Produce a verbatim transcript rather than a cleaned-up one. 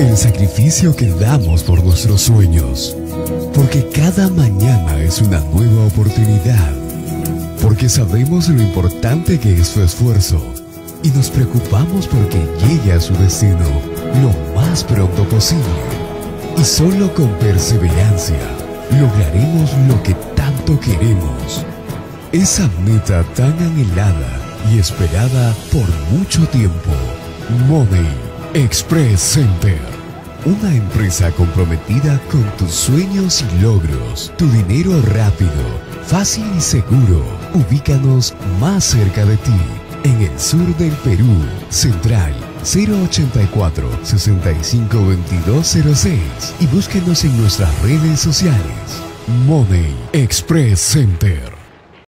el sacrificio que damos por nuestros sueños, porque cada mañana es una nueva oportunidad, porque sabemos lo importante que es su esfuerzo y nos preocupamos porque llegue a su destino lo más pronto posible. Y solo con perseverancia lograremos lo que tanto queremos, esa meta tan anhelada y esperada por mucho tiempo. Money Express Center, una empresa comprometida con tus sueños y logros. Tu dinero rápido, fácil y seguro. Ubícanos más cerca de ti, en el sur del Perú. Central cero ochenta y cuatro, sesenta y cinco, veintidós cero seis, y búsquenos en nuestras redes sociales. Money Express Center.